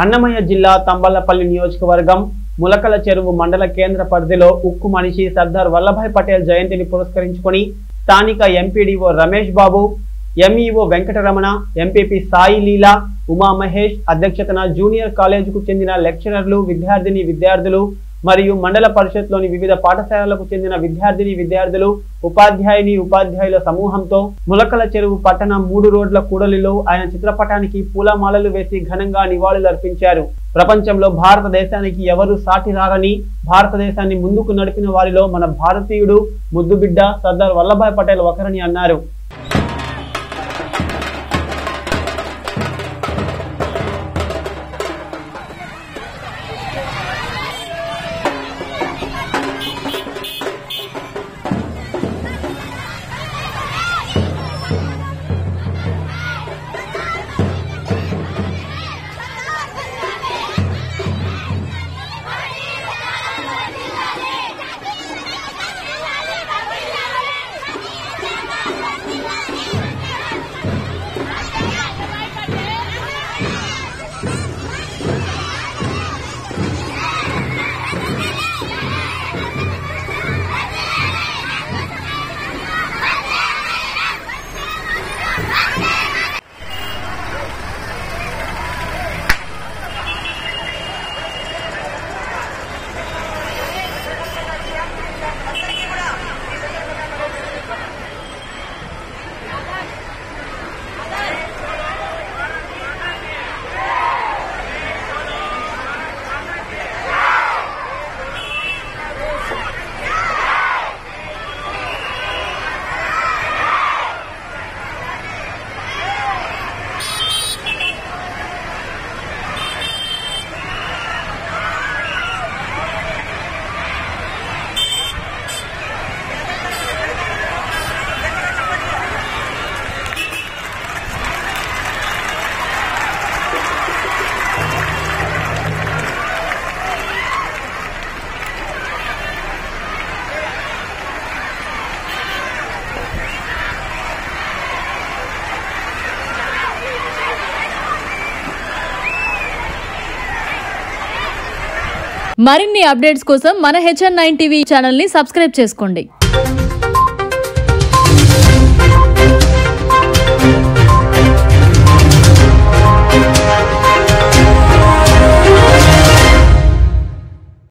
अन्नमय्य जिल्ला तंबल्लपल्ली नियोजकवर्गं मुलकलचेरुवु मंडल केंद्र परिधिलो उक्कुमनिषि सर्दार वल्लभाय पटेल जयंतिनि पुरस्करिंचुकोनि स्थानिक MPDO Ramesh Babu, MEO Venkataramana, MPP Saileela Uma Mahesh अध्यक्षतन जूनियर कॉलेजुकु चेंदिन लेक्चरर्लु विद्यार्थिनी विद्यार्थुलु मरियु मंडल परिषत्तुलोनि विविध पाठशाललकु चेंदिन विद्यार्थिनी विद्यार्थुलु उपाध्यायुनि उपाध्यायुल समूहंतो मुलकलचेरुवु पट्टण 3 रोड्ल कूडलिलो आयन चित्रपटानिकि पूलमाललु वेसि घनंगा निवाళులర్పించారు। ప్రపంచంలో భారతదేశానికి ఎవరు సాటి రాగని భారతదేశాన్ని ముందుకు నడిపిన వారిలో మన భారతీయుడు ముద్దుబిడ్డ సర్దార్ వల్లభాయ్ పటేల్ ఒకరని అన్నారు। మరిన్ని అప్డేట్స్ కోసం మన HN9 TV ఛానల్ ని సబ్స్క్రైబ్ చేసుకోండి।